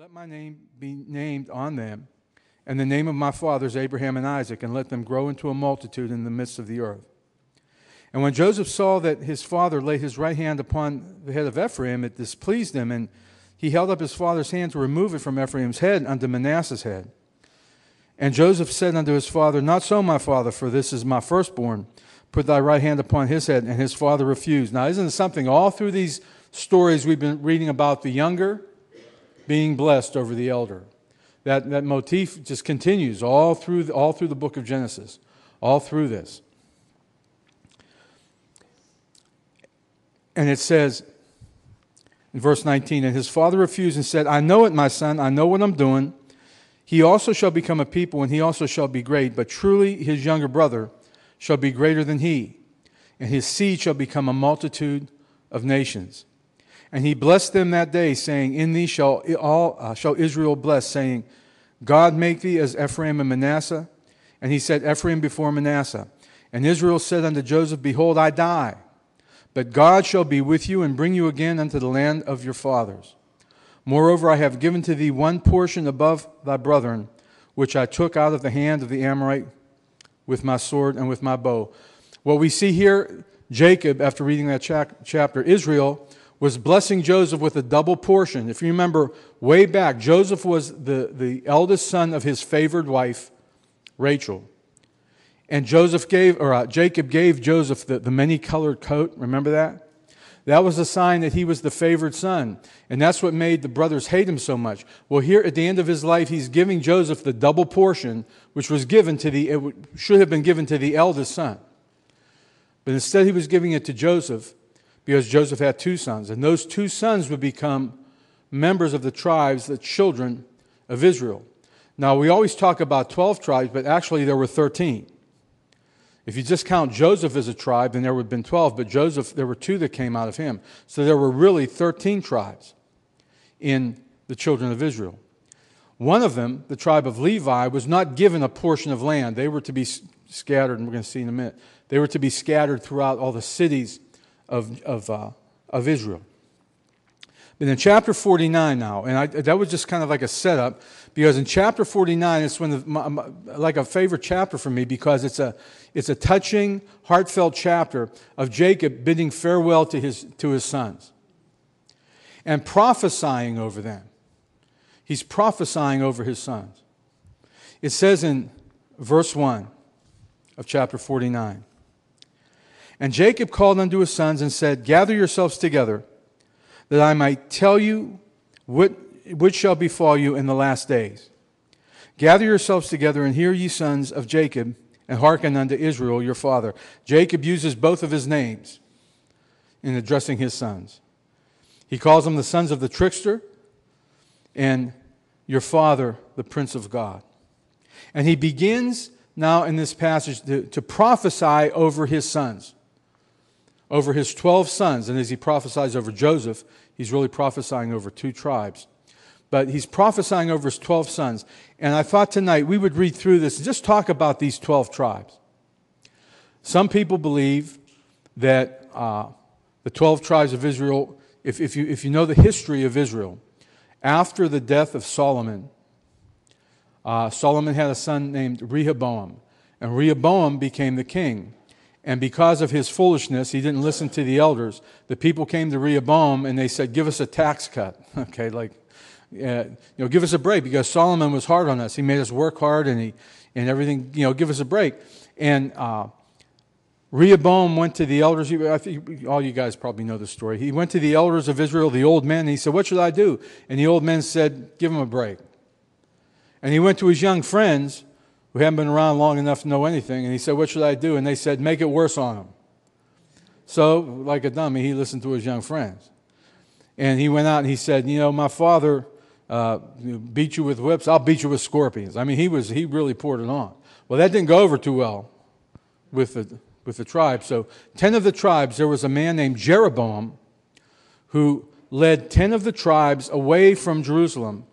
Let my name be named on them, and the name of my fathers Abraham and Isaac, and let them grow into a multitude in the midst of the earth. And when Joseph saw that his father laid his right hand upon the head of Ephraim, it displeased him, and he held up his father's hand to remove it from Ephraim's head unto Manasseh's head. And Joseph said unto his father, Not so, my father, for this is my firstborn. Put thy right hand upon his head. And his father refused. Now, isn't it something? All through these stories we've been reading about the younger being blessed over the elder. That motif just continues all through the book of Genesis, all through this. And it says in verse 19, And his father refused and said, I know it, my son. I know what I'm doing. He also shall become a people, and he also shall be great. But truly his younger brother shall be greater than he, and his seed shall become a multitude of nations. And he blessed them that day, saying, In thee shall Israel bless, saying, God make thee as Ephraim and Manasseh. And he set Ephraim before Manasseh. And Israel said unto Joseph, Behold, I die. But God shall be with you, and bring you again unto the land of your fathers. Moreover, I have given to thee one portion above thy brethren, which I took out of the hand of the Amorite with my sword and with my bow. What we see here, Jacob, after reading that chapter, Israel was blessing Joseph with a double portion. If you remember way back, Joseph was the eldest son of his favored wife, Rachel. And Jacob gave Joseph the many-colored coat. Remember that? That was a sign that he was the favored son. And that's what made the brothers hate him so much. Well, here at the end of his life, he's giving Joseph the double portion, which was given to it should have been given to the eldest son. But instead he was giving it to Joseph, because Joseph had two sons, and those two sons would become members of the tribes, the children of Israel. Now, we always talk about 12 tribes, but actually there were 13. If you just count Joseph as a tribe, then there would have been 12, but Joseph, there were two that came out of him. So there were really 13 tribes in the children of Israel. One of them, the tribe of Levi, was not given a portion of land. They were to be scattered, and we're going to see in a minute. They were to be scattered throughout all the cities of Israel. But in chapter 49 now, and that was just kind of like a setup, because in chapter 49 it's when like a favorite chapter for me, because it's a touching, heartfelt chapter of Jacob bidding farewell to his sons and prophesying over them. He's prophesying over his sons. It says in verse 1 of chapter 49. And Jacob called unto his sons and said, Gather yourselves together, that I might tell you what shall befall you in the last days. Gather yourselves together, and hear, ye sons of Jacob, and hearken unto Israel your father. Jacob uses both of his names in addressing his sons. He calls them the sons of the trickster, and your father, the prince of God. And he begins now in this passage to prophesy over his sons, over his 12 sons. And as he prophesies over Joseph, he's really prophesying over two tribes. But he's prophesying over his 12 sons. And I thought tonight we would read through this and just talk about these 12 tribes. Some people believe that the 12 tribes of Israel, if you know the history of Israel, after the death of Solomon, Solomon had a son named Rehoboam, and Rehoboam became the king. And because of his foolishness, he didn't listen to the elders. The people came to Rehoboam and they said, "Give us a tax cut, okay? Give us a break, because Solomon was hard on us. He made us work hard and everything. Give us a break." And Rehoboam went to the elders. I think all you guys probably know the story. He went to the elders of Israel, the old men, and he said, "What should I do?" And the old men said, "Give him a break." And he went to his young friends, who hadn't been around long enough to know anything, and he said, "What should I do?" And they said, "Make it worse on him." So, like a dummy, he listened to his young friends. And he went out and he said, "My father beat you with whips. I'll beat you with scorpions." I mean, he really poured it on. Well, that didn't go over too well with the tribe. So 10 of the tribes, there was a man named Jeroboam who led 10 of the tribes away from Jerusalem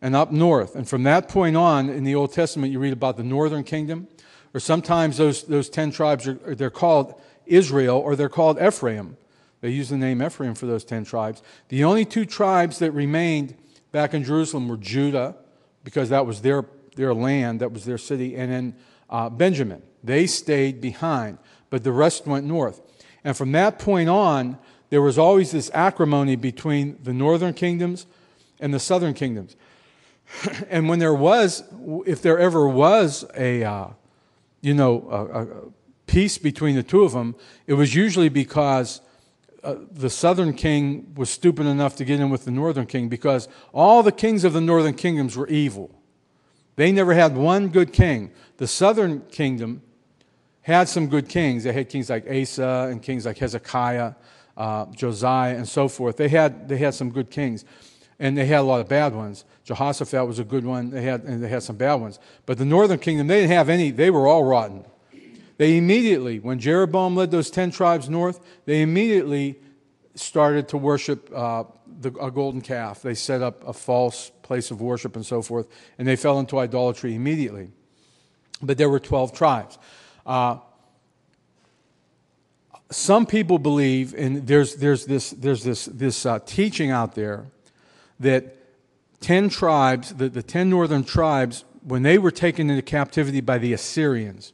and up north. And from that point on, in the Old Testament, you read about the northern kingdom, or sometimes those 10 tribes, they're called Israel, or they're called Ephraim. They use the name Ephraim for those 10 tribes. The only two tribes that remained back in Jerusalem were Judah, because that was their land, that was their city, and then Benjamin. They stayed behind, but the rest went north. And from that point on, there was always this acrimony between the northern kingdoms and the southern kingdoms. And when there was, if there ever was a peace between the two of them, it was usually because the southern king was stupid enough to get in with the northern king, because all the kings of the northern kingdoms were evil. They never had one good king. The southern kingdom had some good kings. They had kings like Asa and kings like Hezekiah, Josiah, and so forth. They had some good kings, and they had a lot of bad ones. Jehoshaphat was a good one. They had some bad ones. But the northern kingdom, they didn't have any. They were all rotten. They immediately, when Jeroboam led those 10 tribes north, they immediately started to worship a golden calf. They set up a false place of worship and so forth, and they fell into idolatry immediately. But there were 12 tribes. Some people believe, and there's this teaching out there that 10 tribes, the 10 northern tribes, when they were taken into captivity by the Assyrians,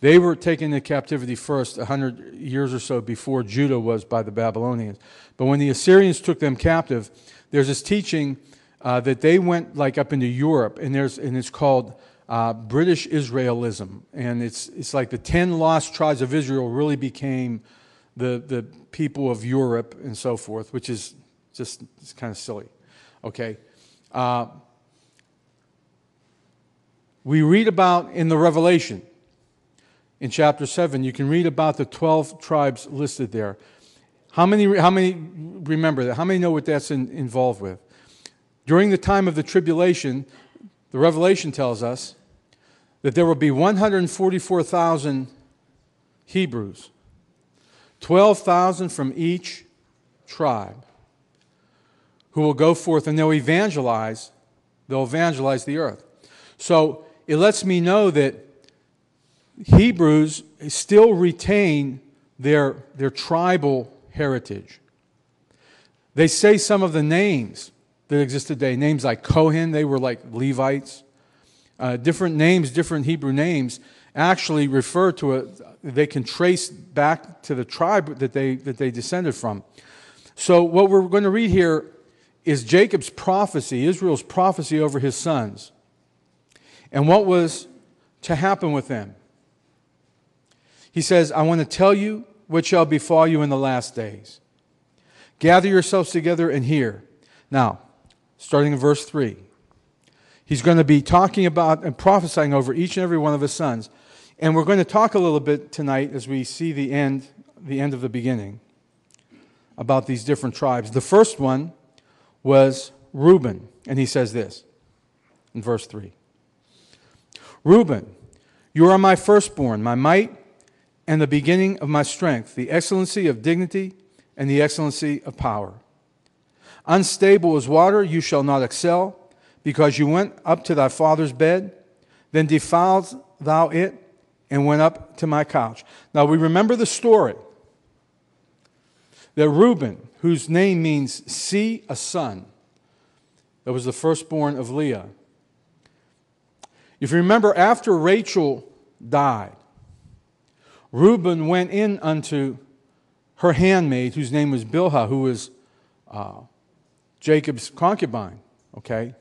they were taken into captivity first 100 years or so before Judah was by the Babylonians. But when the Assyrians took them captive, there's this teaching that they went like up into Europe, and it's called British Israelism. And it's like the 10 lost tribes of Israel really became the people of Europe and so forth, which is just, it's kind of silly. Okay. We read about in the Revelation, in chapter 7, you can read about the 12 tribes listed there. How many remember that? How many know what that's involved with? During the time of the tribulation, the Revelation tells us that there will be 144,000 Hebrews, 12,000 from each tribe, who will go forth and they'll evangelize the earth. So it lets me know that Hebrews still retain their tribal heritage. They say some of the names that exist today, names like Kohen, they were like Levites. Different names, different Hebrew names, actually refer to they can trace back to the tribe that they descended from. So what we're going to read here is Jacob's prophecy, Israel's prophecy over his sons, and what was to happen with them. He says, I want to tell you what shall befall you in the last days. Gather yourselves together and hear. Now, starting in verse 3, he's going to be talking about and prophesying over each and every one of his sons. And we're going to talk a little bit tonight as we see the end of the beginning, about these different tribes. The first one was Reuben. And he says this in verse 3. Reuben, you are my firstborn, my might, and the beginning of my strength, the excellency of dignity and the excellency of power. Unstable as water, you shall not excel, because you went up to thy father's bed, then defiled thou it, and went up to my couch. Now we remember the story that Reuben, whose name means see a son, that was the firstborn of Leah. If you remember, after Rachel died, Reuben went in unto her handmaid, whose name was Bilhah, who was Jacob's concubine. Okay,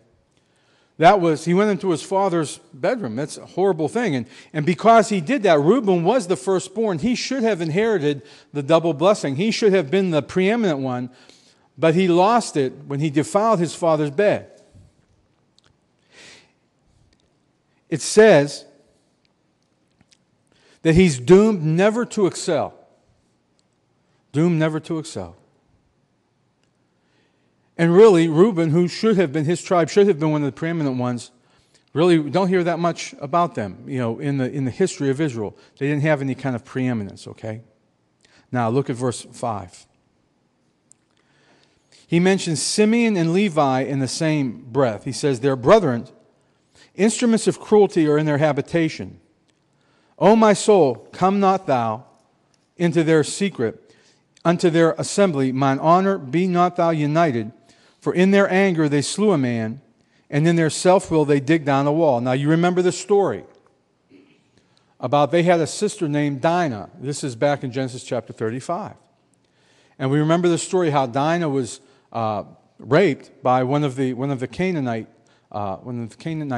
he went into his father's bedroom. That's a horrible thing, and because he did that, Reuben was the firstborn. He should have inherited the double blessing. He should have been the preeminent one, but he lost it when he defiled his father's bed. It says that he's doomed never to excel. Doomed never to excel. And really, Reuben, who should have been, his tribe should have been one of the preeminent ones, really don't hear that much about them, in the history of Israel. They didn't have any kind of preeminence, okay? Now, look at verse 5. He mentions Simeon and Levi in the same breath. He says, their brethren, instruments of cruelty are in their habitation. O my soul, come not thou into their secret, unto their assembly. Mine honor be not thou united, For in their anger they slew a man, and in their self-will they digged down a wall. Now you remember the story about they had a sister named Dinah. This is back in Genesis chapter 35. And we remember the story how Dinah was raped by one of the Canaanite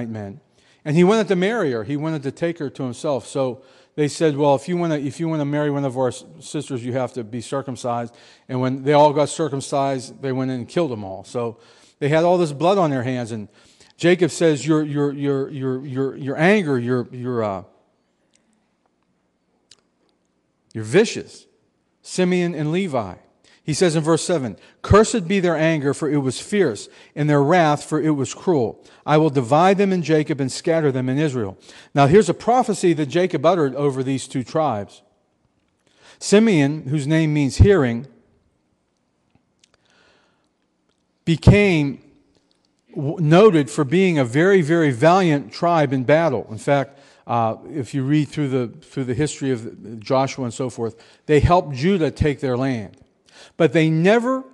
men. And he wanted to marry her. He wanted to take her to himself. So they said, well, if you want to marry one of our sisters, you have to be circumcised. And when they all got circumcised, they went in and killed them all. So they had all this blood on their hands. And Jacob says, your anger, you're vicious. Simeon and Levi. He says in verse 7, cursed be their anger, for it was fierce, and their wrath, for it was cruel. I will divide them in Jacob and scatter them in Israel. Now here's a prophecy that Jacob uttered over these two tribes. Simeon, whose name means hearing, became noted for being a very, very valiant tribe in battle. In fact, if you read through the history of Joshua and so forth, they helped Judah take their land. But they never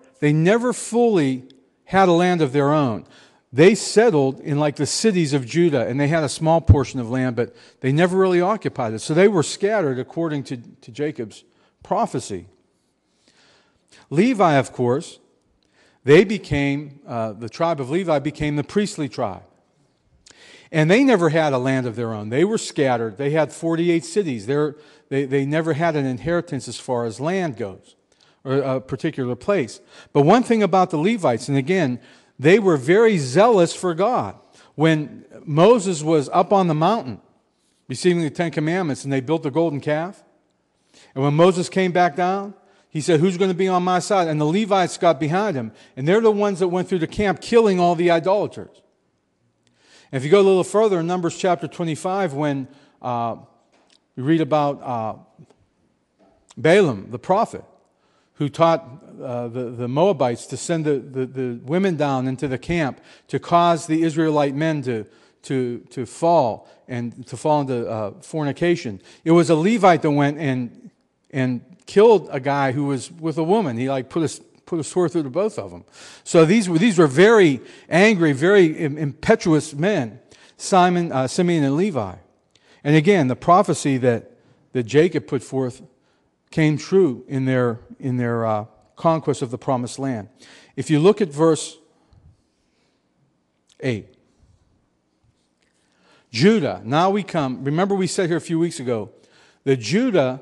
fully had a land of their own. They settled in like the cities of Judah, and they had a small portion of land, but they never really occupied it. So they were scattered according to Jacob's prophecy. Levi, of course, the tribe of Levi became the priestly tribe. And they never had a land of their own. They were scattered. They had 48 cities. They never had an inheritance as far as land goes, or a particular place. But one thing about the Levites, and again, they were very zealous for God. When Moses was up on the mountain receiving the Ten Commandments, and they built the golden calf, and when Moses came back down, he said, who's going to be on my side? And the Levites got behind him, and they're the ones that went through the camp killing all the idolaters. And if you go a little further, in Numbers chapter 25, when you read about Balaam, the prophet, who taught the Moabites to send the women down into the camp to cause the Israelite men to fall and to fall into fornication. It was a Levite that went and killed a guy who was with a woman. He like put a sword through the both of them. So these were very angry, very impetuous men, Simeon and Levi. And again, the prophecy that Jacob put forth came true in their conquest of the promised land. If you look at verse 8. Judah, now we come. Remember we said here a few weeks ago that Judah,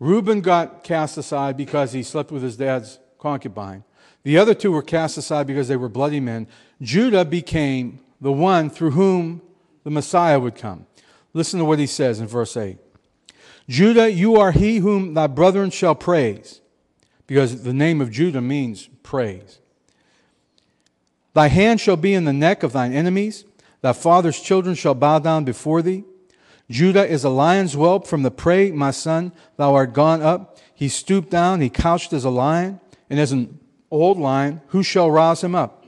Reuben got cast aside because he slept with his dad's concubine. The other two were cast aside because they were bloody men. Judah became the one through whom the Messiah would come. Listen to what he says in verse 8. Judah, you are he whom thy brethren shall praise, because the name of Judah means praise. Thy hand shall be in the neck of thine enemies. Thy father's children shall bow down before thee. Judah is a lion's whelp from the prey, my son. Thou art gone up. He stooped down. He couched as a lion, and as an old lion. Who shall rouse him up?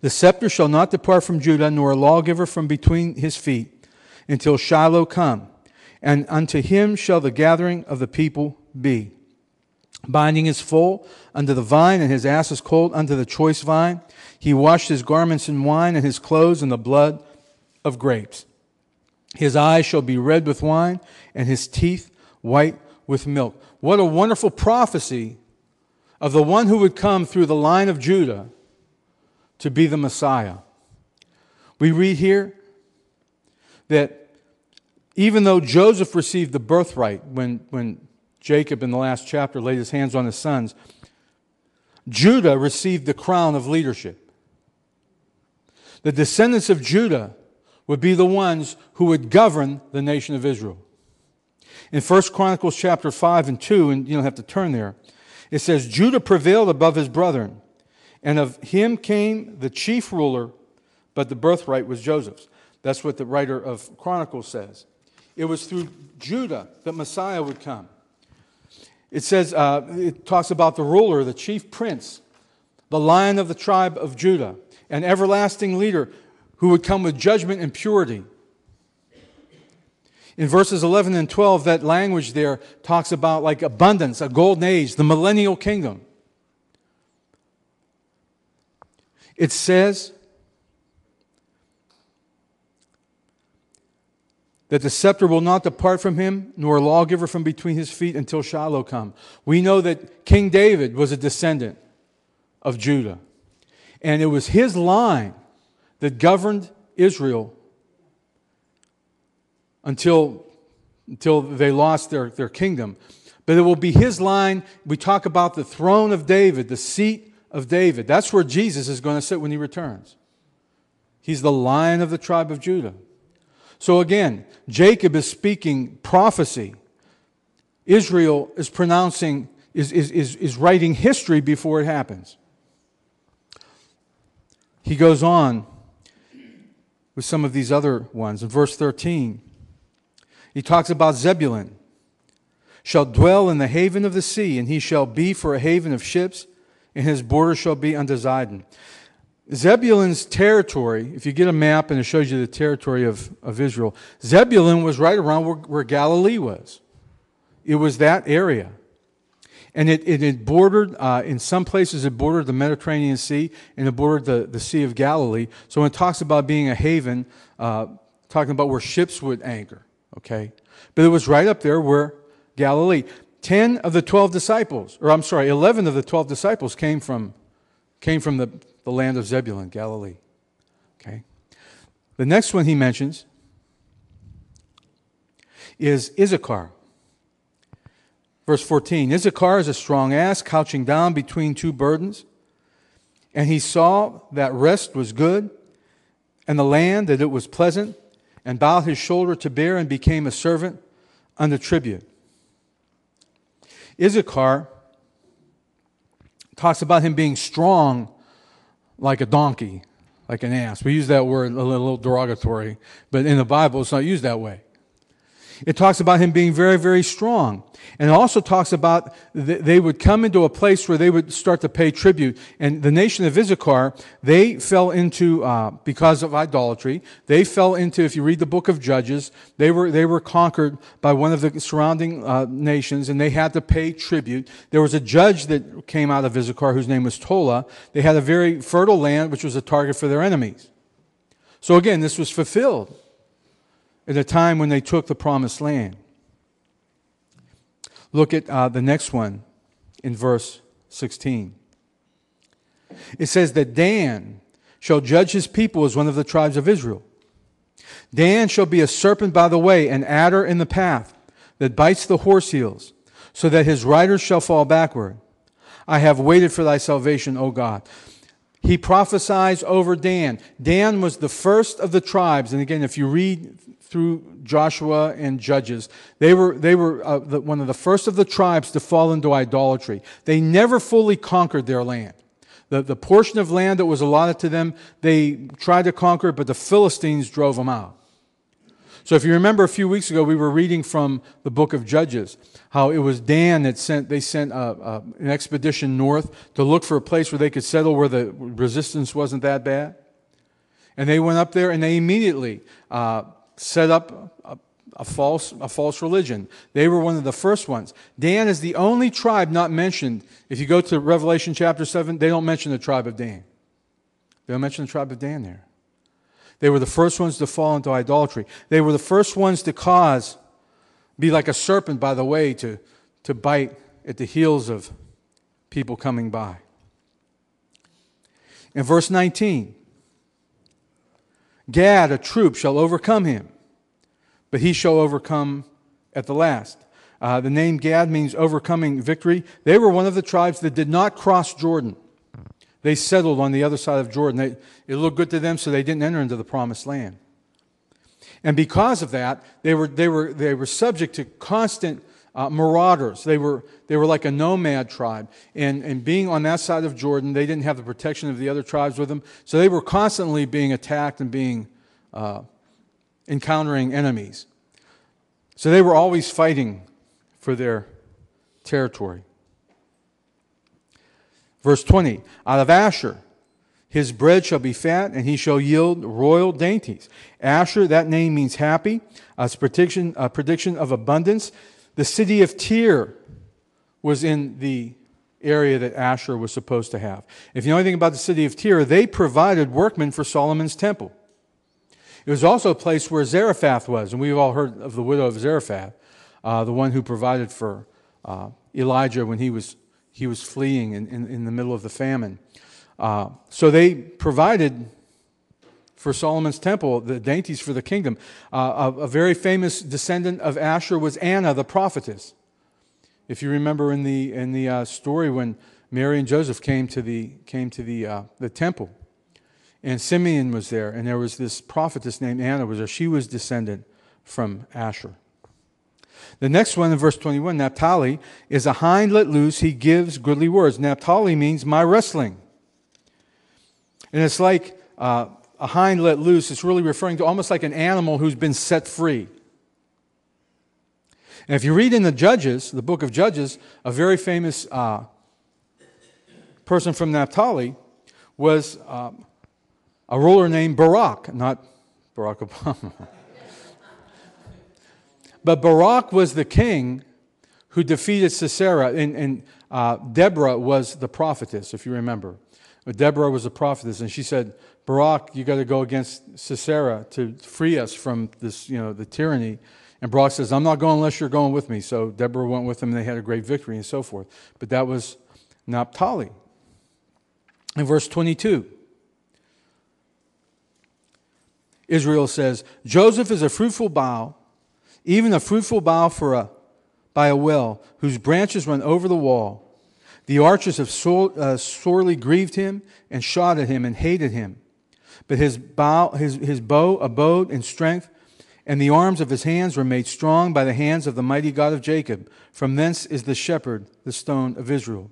The scepter shall not depart from Judah, nor a lawgiver from between his feet, until Shiloh come. And unto him shall the gathering of the people be. Binding his foal unto the vine, and his ass is colt unto the choice vine. He washed his garments in wine, and his clothes in the blood of grapes. His eyes shall be red with wine, and his teeth white with milk. What a wonderful prophecy of the one who would come through the line of Judah to be the Messiah. We read here that even though Joseph received the birthright when Jacob in the last chapter laid his hands on his sons, Judah received the crown of leadership. The descendants of Judah would be the ones who would govern the nation of Israel. In 1 Chronicles chapter 5 and 2, and you don't have to turn there, it says, Judah prevailed above his brethren, and of him came the chief ruler, but the birthright was Joseph's. That's what the writer of Chronicles says. It was through Judah that Messiah would come. It says, it talks about the ruler, the chief prince, the lion of the tribe of Judah, an everlasting leader who would come with judgment and purity. In verses 11 and 12, that language there talks about like abundance, a golden age, the millennial kingdom. It says that the scepter will not depart from him, nor a lawgiver from between his feet until Shiloh come. We know that King David was a descendant of Judah. And it was his line that governed Israel until they lost their kingdom. But it will be his line. We talk about the throne of David, the seat of David. That's where Jesus is going to sit when he returns. He's the Lion of the tribe of Judah. So again, Jacob is speaking prophecy. Israel is pronouncing, is writing history before it happens. He goes on with some of these other ones. In verse 13, he talks about Zebulun. Shall dwell in the haven of the sea, and he shall be for a haven of ships, and his border shall be unto Zidon. Zebulun's territory, if you get a map and it shows you the territory of Israel, Zebulun was right around where Galilee was. It was that area. And it bordered, in some places it bordered the Mediterranean Sea, and it bordered the Sea of Galilee. So when it talks about being a haven, talking about where ships would anchor, okay? But it was right up there where Galilee. 11 of the 12 disciples came from the land of Zebulun, Galilee. Okay. The next one he mentions is Issachar. Verse 14, Issachar is a strong ass, couching down between two burdens. And he saw that rest was good, and the land that it was pleasant, and bowed his shoulder to bear, and became a servant unto tribute. Issachar talks about him being strong like a donkey, like an ass. We use that word a little derogatory, but in the Bible it's not used that way. It talks about him being very, very strong. And it also talks about they would come into a place where they would start to pay tribute. And the nation of Issachar, they fell into, because of idolatry, they fell into, if you read the book of Judges, they were conquered by one of the surrounding nations, and they had to pay tribute. There was a judge that came out of Issachar whose name was Tola. They had a very fertile land, which was a target for their enemies. So again, this was fulfilled at a time when they took the promised land. Look at the next one in verse 16. It says that Dan shall judge his people as one of the tribes of Israel. Dan shall be a serpent by the way, an adder in the path that bites the horse heels, so that his riders shall fall backward. I have waited for thy salvation, O God. He prophesies over Dan. Dan was the first of the tribes. And again, if you read through Joshua and Judges, they were one of the first of the tribes to fall into idolatry. They never fully conquered their land. The portion of land that was allotted to them, they tried to conquer, but the Philistines drove them out. So if you remember a few weeks ago, we were reading from the book of Judges, how it was Dan that sent an expedition north to look for a place where they could settle where the resistance wasn't that bad. And they went up there and they immediately set up a false religion. They were one of the first ones. Dan is the only tribe not mentioned. If you go to Revelation chapter 7, they don't mention the tribe of Dan. They don't mention the tribe of Dan there. They were the first ones to fall into idolatry. They were the first ones to be like a serpent by the way, to bite at the heels of people coming by. In verse 19, Gad, a troop, shall overcome him, but he shall overcome at the last. The name Gad means overcoming victory. They were one of the tribes that did not cross Jordan. They settled on the other side of Jordan. It looked good to them, so they didn't enter into the promised land. And because of that, they were subject to constant marauders. They were like a nomad tribe. And being on that side of Jordan, they didn't have the protection of the other tribes with them. So they were constantly being attacked and encountering enemies. So they were always fighting for their territory. Verse 20, out of Asher, his bread shall be fat, and he shall yield royal dainties. Asher, that name means happy. It's a prediction of abundance. The city of Tyre was in the area that Asher was supposed to have. If you know anything about the city of Tyre, they provided workmen for Solomon's temple. It was also a place where Zarephath was, and we've all heard of the widow of Zarephath, the one who provided for Elijah when he was fleeing in the middle of the famine. So they provided for Solomon's temple, the dainties for the kingdom. A very famous descendant of Asher was Anna, the prophetess. If you remember in the story when Mary and Joseph came to the temple, and Simeon was there, and there was this prophetess named Anna was there. She was descended from Asher. The next one in verse 21, Naphtali is a hind let loose. He gives goodly words. Naphtali means my wrestling, and it's like a hind let loose. It's really referring to almost like an animal who's been set free. And if you read in the Judges, the book of Judges, a very famous person from Naphtali was a ruler named Barak, not Barack Obama. But Barak was the king who defeated Sisera, and Deborah was the prophetess, if you remember. Deborah was a prophetess, and she said, Barak, you got to go against Sisera to free us from this, the tyranny. And Barak says, I'm not going unless you're going with me. So Deborah went with him, and they had a great victory and so forth. But that was Naphtali. In verse 22, Israel says, Joseph is a fruitful bough, even a fruitful bough by a well, whose branches run over the wall. The archers have sorely grieved him and shot at him and hated him. But his bow abode in strength, and the arms of his hands were made strong by the hands of the mighty God of Jacob. From thence is the shepherd, the stone of Israel.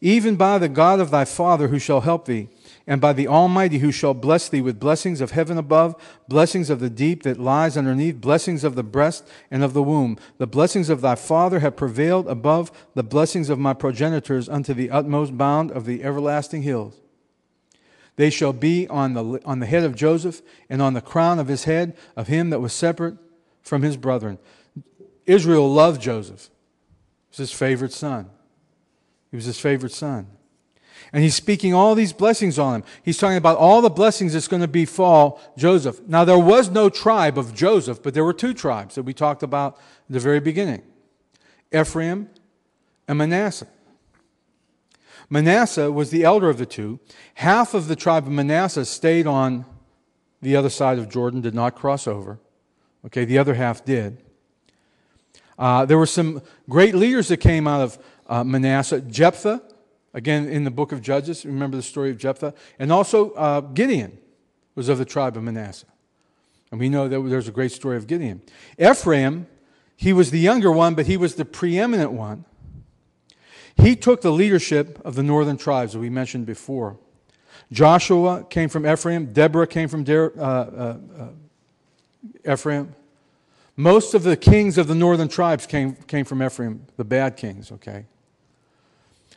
Even by the God of thy father who shall help thee, and by the Almighty who shall bless thee with blessings of heaven above, blessings of the deep that lies underneath, blessings of the breast and of the womb. The blessings of thy father have prevailed above the blessings of my progenitors unto the utmost bound of the everlasting hills. They shall be on the head of Joseph and on the crown of his head of him that was separate from his brethren. Israel loved Joseph. He was his favorite son. He was his favorite son. And he's speaking all these blessings on him. He's talking about all the blessings that's going to befall Joseph. Now, there was no tribe of Joseph, but there were two tribes that we talked about at the very beginning. Ephraim and Manasseh. Manasseh was the elder of the two. Half of the tribe of Manasseh stayed on the other side of Jordan, did not cross over. Okay, the other half did. There were some great leaders that came out of Manasseh. Jephthah, again in the book of Judges, remember the story of Jephthah. And also Gideon was of the tribe of Manasseh. And we know that there's a great story of Gideon. Ephraim, he was the younger one, but he was the preeminent one. He took the leadership of the northern tribes that we mentioned before. Joshua came from Ephraim. Deborah came from Ephraim. Most of the kings of the northern tribes came from Ephraim, the bad kings, okay?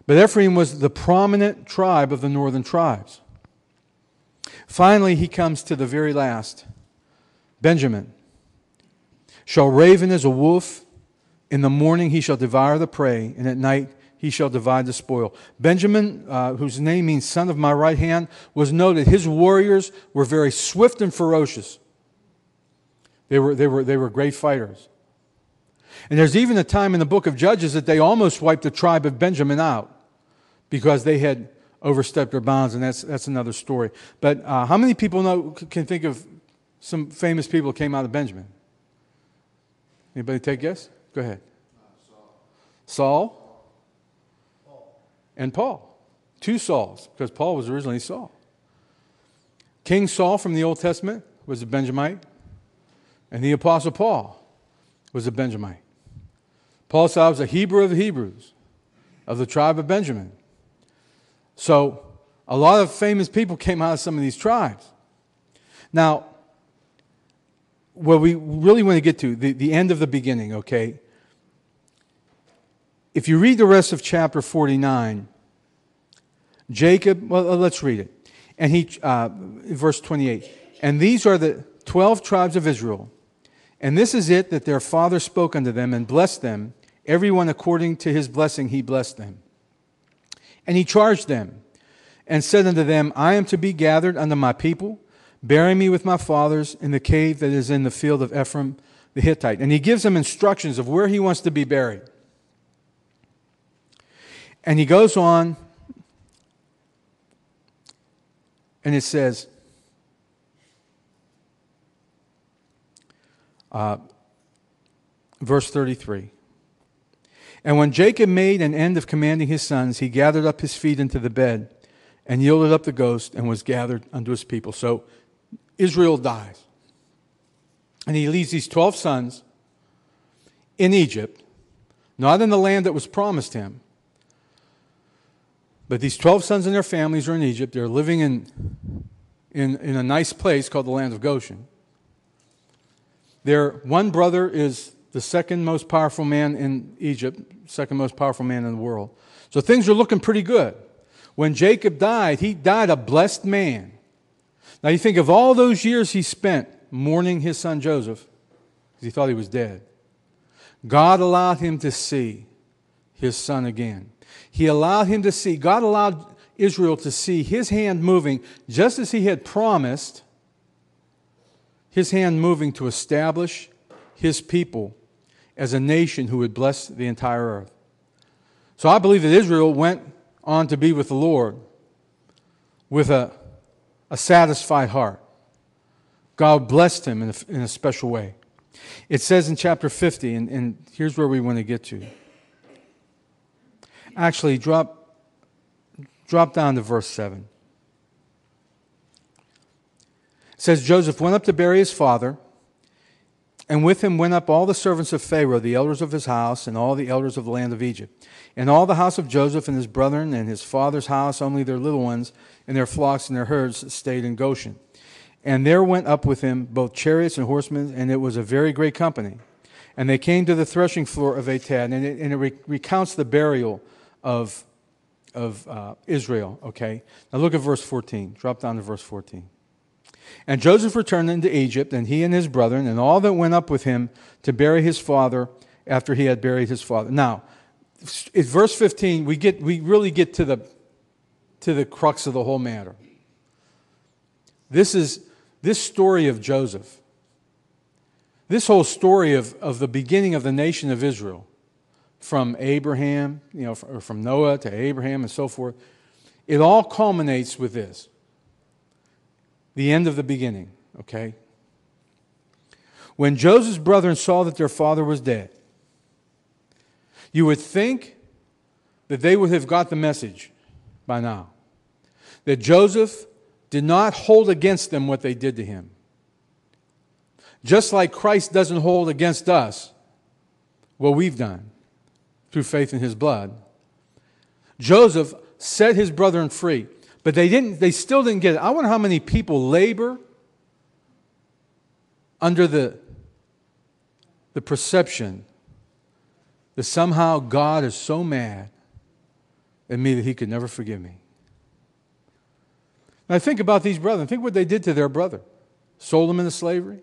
But Ephraim was the prominent tribe of the northern tribes. Finally, he comes to the very last. Benjamin. Shall raven as a wolf. In the morning he shall devour the prey, and at night he shall divide the spoil. Benjamin, whose name means son of my right hand, was noted. His warriors were very swift and ferocious. They were great fighters. And there's even a time in the book of Judges that they almost wiped the tribe of Benjamin out because they had overstepped their bounds, and that's another story. But how many people can think of some famous people who came out of Benjamin? Anybody take a guess? Go ahead. Saul. And Paul, two Sauls, because Paul was originally Saul. King Saul from the Old Testament was a Benjamite, and the Apostle Paul was a Benjamite. Paul said, I was a Hebrew of the Hebrews, of the tribe of Benjamin. So a lot of famous people came out of some of these tribes. Now, what we really want to get to, the end of the beginning, okay? If you read the rest of chapter 49, Jacob, well, let's read it. And verse 28, and these are the 12 tribes of Israel, and this is it that their father spoke unto them and blessed them, everyone according to his blessing he blessed them. And he charged them and said unto them, I am to be gathered unto my people. Bury me with my fathers in the cave that is in the field of Ephraim the Hittite. And he gives them instructions of where he wants to be buried. And he goes on, and it says, verse 33, And when Jacob made an end of commanding his sons, he gathered up his feet into the bed and yielded up the ghost and was gathered unto his people. So Israel dies. And he leaves these 12 sons in Egypt, not in the land that was promised him, but these 12 sons and their families are in Egypt. They're living in a nice place called the land of Goshen. Their one brother is the second most powerful man in Egypt, second most powerful man in the world. So things are looking pretty good. When Jacob died, he died a blessed man. Now you think of all those years he spent mourning his son Joseph, because he thought he was dead. God allowed him to see his son again. He allowed him to see, God allowed Israel to see his hand moving, just as he had promised, his hand moving to establish his people as a nation who would bless the entire earth. So I believe that Israel went on to be with the Lord with a satisfied heart. God blessed him in a special way. It says in chapter 50, and here's where we want to get to. Actually, drop down to verse 7. It says, Joseph went up to bury his father, and with him went up all the servants of Pharaoh, the elders of his house, and all the elders of the land of Egypt, and all the house of Joseph and his brethren, and his father's house, only their little ones, and their flocks and their herds stayed in Goshen. And there went up with him both chariots and horsemen, and it was a very great company. And they came to the threshing floor of Etad, and it recounts the burial of Israel, okay? Now look at verse 14. Drop down to verse 14. And Joseph returned into Egypt, and he and his brethren, and all that went up with him to bury his father after he had buried his father. Now, in verse 15, we really get to the crux of the whole matter. This story of Joseph, this whole story of the beginning of the nation of Israel, from Abraham, from Noah to Abraham and so forth, it all culminates with this. The end of the beginning, okay? When Joseph's brethren saw that their father was dead, you would think that they would have got the message by now, that Joseph did not hold against them what they did to him. Just like Christ doesn't hold against us what we've done through faith in his blood. Joseph set his brethren free. But they still didn't get it. I wonder how many people labor under the perception that somehow God is so mad at me that he could never forgive me. Now think about these brethren. Think what they did to their brother. Sold him into slavery.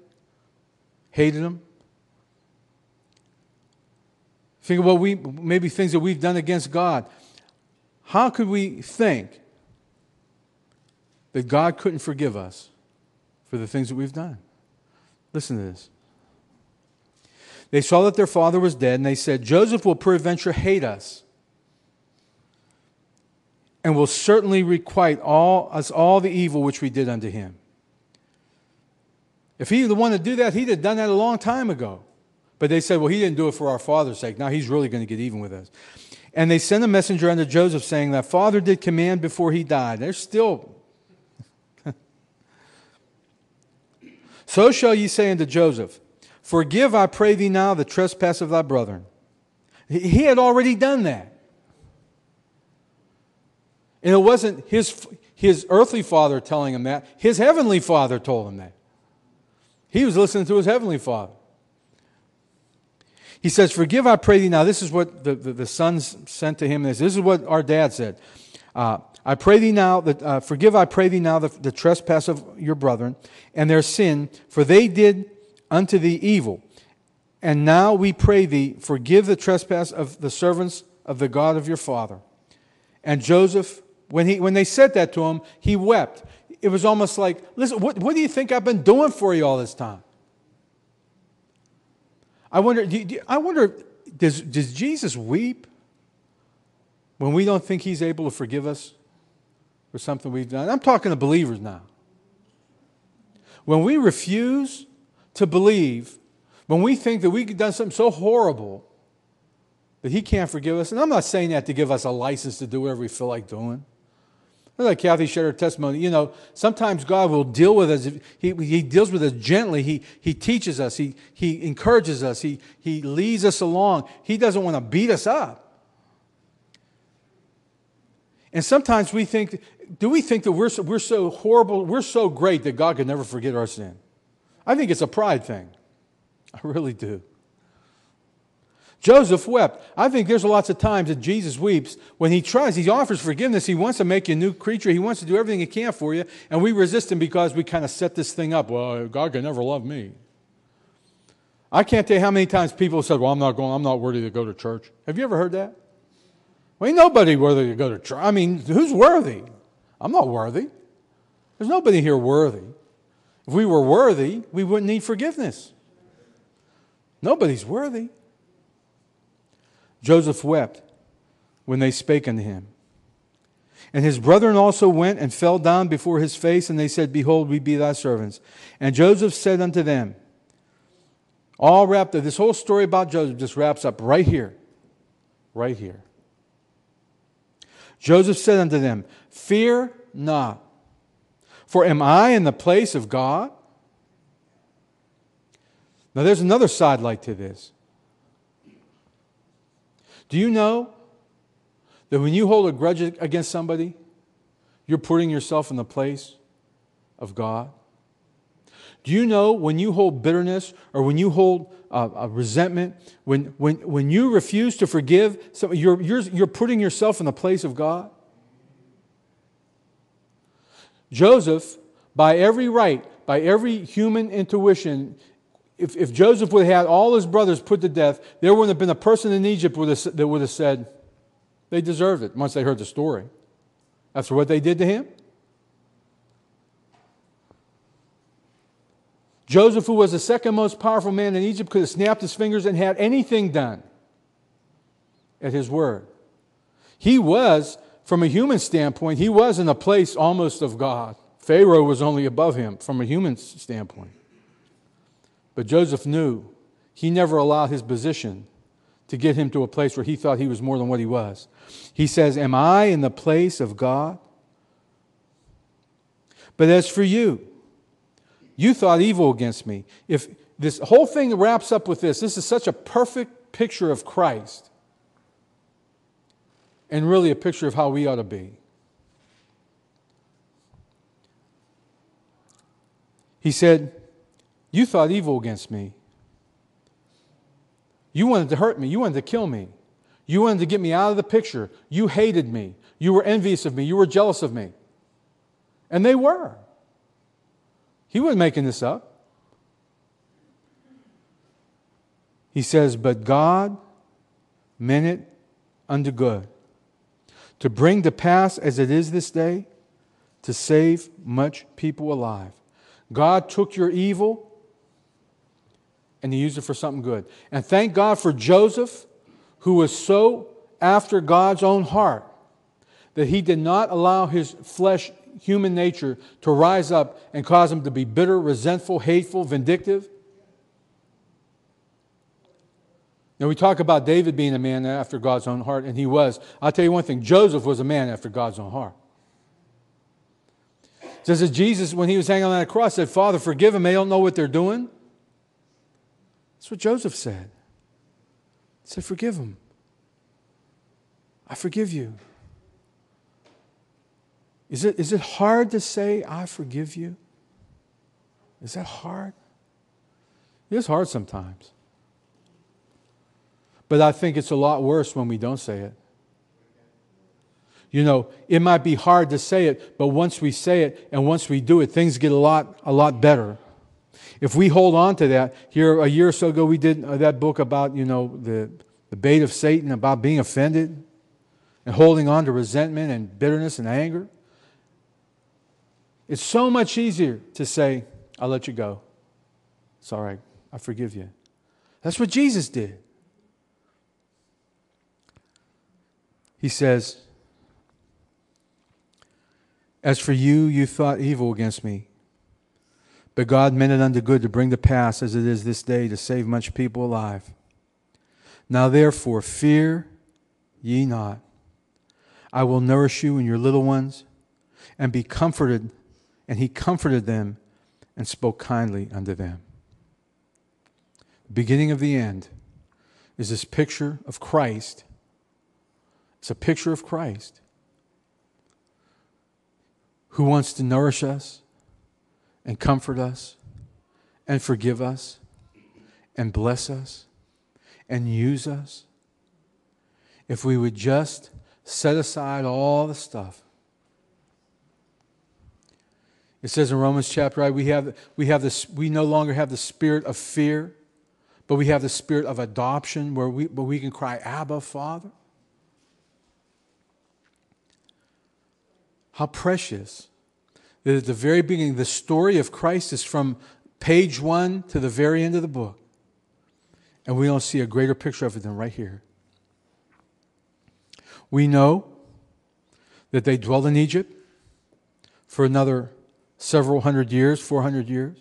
Hated him. Think about maybe things that we've done against God. How could we think that God couldn't forgive us for the things that we've done? Listen to this. They saw that their father was dead, and they said, Joseph will peradventure hate us, and will certainly requite us all the evil which we did unto him. If he were the one to do that, he'd have done that a long time ago. But they said, well, he didn't do it for our father's sake. Now he's really going to get even with us. And they sent a messenger unto Joseph, saying, thy father did command before he died. They're still... So shall ye say unto Joseph, forgive, I pray thee now, the trespass of thy brethren. He had already done that. And it wasn't his earthly father telling him that. His heavenly father told him that. He was listening to his heavenly father. He says, forgive, I pray thee now. This is what the sons sent to him. This is what our dad said. I pray thee now, forgive, I pray thee now, the trespass of your brethren and their sin, for they did unto thee evil. And now we pray thee, forgive the trespass of the servants of the God of your father, And Joseph, when they said that to him, he wept. It was almost like, listen, what do you think I've been doing for you all this time? I wonder, does Jesus weep when we don't think he's able to forgive us for something we've done? I'm talking to believers now. When we refuse to believe, when we think that we've done something so horrible that he can't forgive us, and I'm not saying that to give us a license to do whatever we feel like doing. Like Kathy shared her testimony, you know, sometimes God will deal with us. He deals with us gently. He teaches us. He encourages us. He leads us along. He doesn't want to beat us up. And sometimes we think, do we think that we're so horrible, we're so great that God could never forget our sin? I think it's a pride thing. I really do. Joseph wept. I think there's lots of times that Jesus weeps when he tries. He offers forgiveness. He wants to make you a new creature. He wants to do everything he can for you. And we resist him because we kind of set this thing up. Well, God can never love me. I can't tell you how many times people said, well, I'm not worthy to go to church. Have you ever heard that? Well, ain't nobody worthy to go to church. I mean, who's worthy? I'm not worthy. There's nobody here worthy. If we were worthy, we wouldn't need forgiveness. Nobody's worthy. Joseph wept when they spake unto him. And his brethren also went and fell down before his face, and they said, Behold, we be thy servants. And Joseph said unto them, all wrapped up, this whole story about Joseph just wraps up right here. Right here. Joseph said unto them, Fear not, for am I in the place of God? Now there's another sidelight to this. Do you know that when you hold a grudge against somebody, you're putting yourself in the place of God? Do you know when you hold bitterness or when you hold resentment, when you refuse to forgive, you're putting yourself in the place of God? Joseph, by every right, by every human intuition, If Joseph would have had all his brothers put to death, there wouldn't have been a person in Egypt that would have said, they deserved it once they heard the story. After what they did to him. Joseph, who was the second most powerful man in Egypt, could have snapped his fingers and had anything done at his word. He was, from a human standpoint, he was in a place almost of God. Pharaoh was only above him from a human standpoint. But Joseph knew he never allowed his position to get him to a place where he thought he was more than what he was. He says, Am I in the place of God? But as for you, you thought evil against me. If this whole thing wraps up with this is such a perfect picture of Christ and really a picture of how we ought to be. He said, You thought evil against me. You wanted to hurt me. You wanted to kill me. You wanted to get me out of the picture. You hated me. You were envious of me. You were jealous of me. And they were. He wasn't making this up. He says, But God meant it unto good, to bring to pass as it is this day, to save much people alive. God took your evil, and he used it for something good. And thank God for Joseph, who was so after God's own heart, that he did not allow his flesh, human nature, to rise up and cause him to be bitter, resentful, hateful, vindictive. Now we talk about David being a man after God's own heart, and he was. I'll tell you one thing, Joseph was a man after God's own heart. Just as Jesus, when he was hanging on that cross, said, Father, forgive them, they don't know what they're doing. That's what Joseph said. He said, forgive him. I forgive you. Is it hard to say, I forgive you? Is that hard? It is hard sometimes. But I think it's a lot worse when we don't say it. You know, it might be hard to say it, but once we say it and once we do it, things get a lot better. If we hold on to that, here a year or so ago we did that book about, you know, the bait of Satan, about being offended. and holding on to resentment and bitterness and anger. It's so much easier to say, I'll let you go. It's all right. I forgive you. That's what Jesus did. He says, as for you, you thought evil against me, but God meant it unto good to bring to pass as it is this day to save much people alive. Now therefore, fear ye not. I will nourish you and your little ones, and be comforted. And he comforted them and spoke kindly unto them. The beginning of the end is this picture of Christ. It's a picture of Christ who wants to nourish us and comfort us and forgive us and bless us and use us. If we would just set aside all the stuff. It says in Romans chapter 8, we no longer have the spirit of fear, but we have the spirit of adoption where we can cry, Abba, Father. How precious that at the very beginning, the story of Christ is from page 1 to the very end of the book. And we don't see a greater picture of it than right here. We know that they dwelt in Egypt for another several hundred years, 400 years.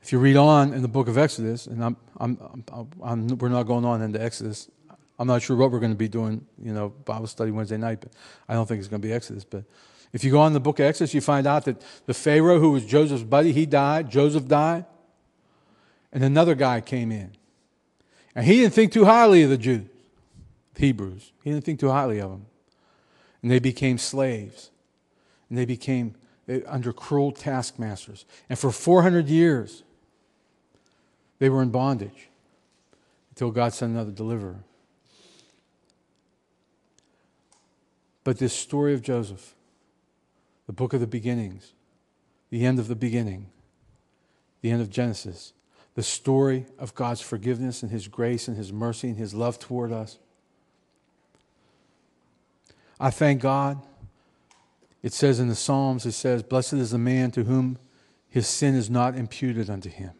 If you read on in the book of Exodus, and we're not going on into Exodus. I'm not sure what we're going to be doing, Bible study Wednesday night, but I don't think it's going to be Exodus. But if you go on in the book of Exodus, you find out that the Pharaoh, who was Joseph's buddy, he died. Joseph died. And another guy came in. And he didn't think too highly of the Jews, the Hebrews. He didn't think too highly of them. And they became slaves. And they became under cruel taskmasters. And for 400 years, they were in bondage until God sent another deliverer. But this story of Joseph, the book of the beginnings, the end of the beginning, the end of Genesis, the story of God's forgiveness and His grace and His mercy and His love toward us. I thank God. It says in the Psalms, it says, blessed is the man to whom his sin is not imputed unto him.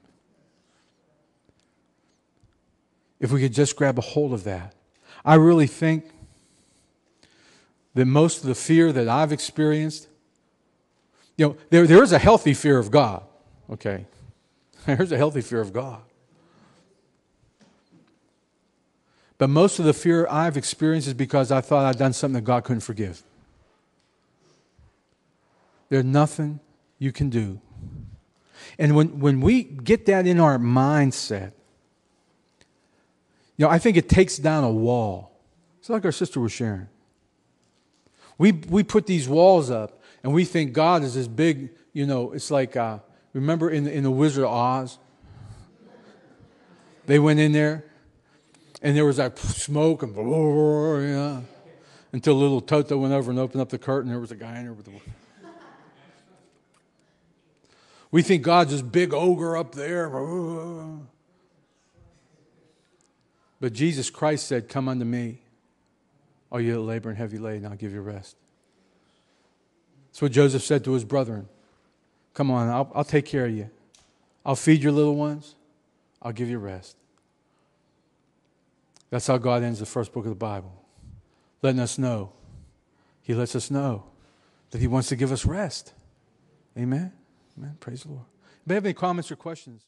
If we could just grab a hold of that. I really think that most of the fear that I've experienced, there is a healthy fear of God, okay? There's a healthy fear of God. But most of the fear I've experienced is because I thought I'd done something that God couldn't forgive. There's nothing you can do. And when we get that in our mindset, I think it takes down a wall. It's like our sister was sharing. We put these walls up, and we think God is this big, it's like, remember in The Wizard of Oz? They went in there, and there was that smoke and until little Toto went over and opened up the curtain. There was a guy in there with the... We think God's this big ogre up there. But Jesus Christ said, come unto me, all you that labor and heavy laden, I'll give you rest. That's what Joseph said to his brethren. Come on, I'll take care of you. I'll feed your little ones. I'll give you rest. That's how God ends the first book of the Bible. Letting us know. He lets us know that He wants to give us rest. Amen? Amen. Praise the Lord. Anybody have any comments or questions?